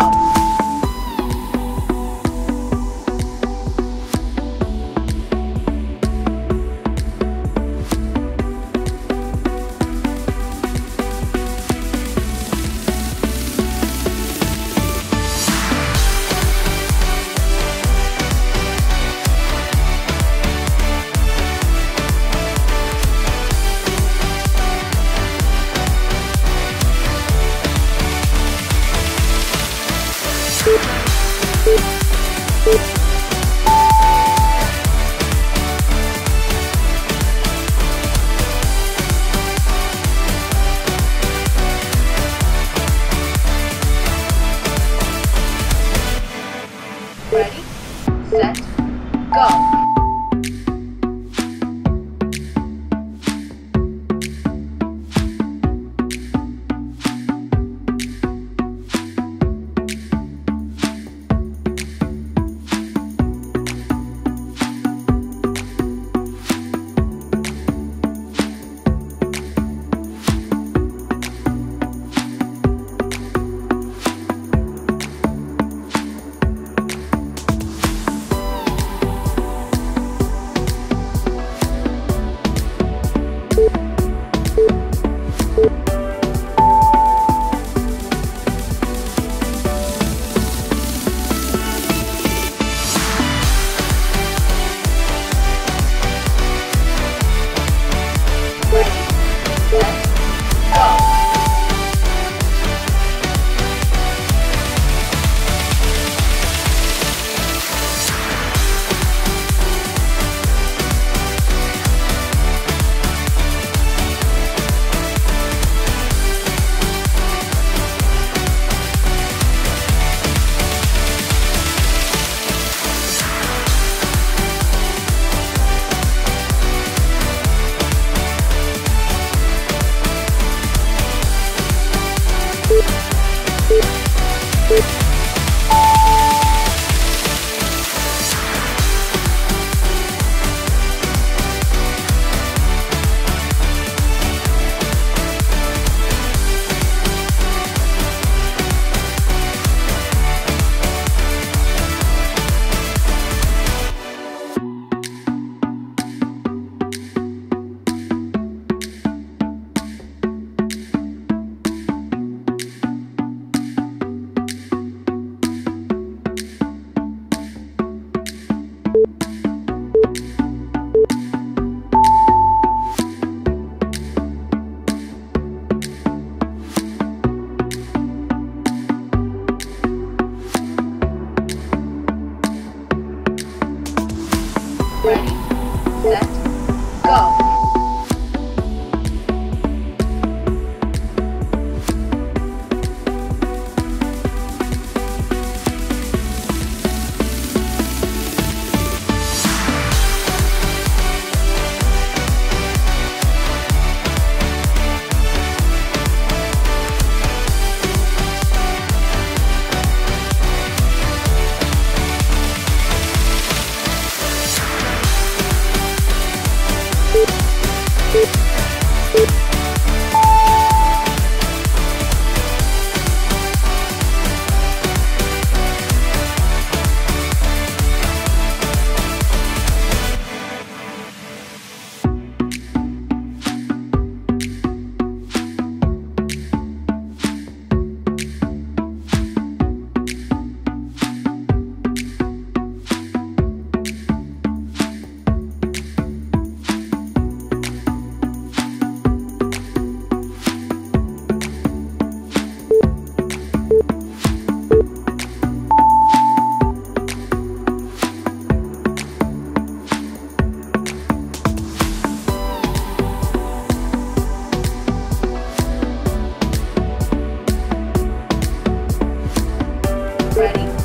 go. Ready, set, go. Ready, set, go. Ready?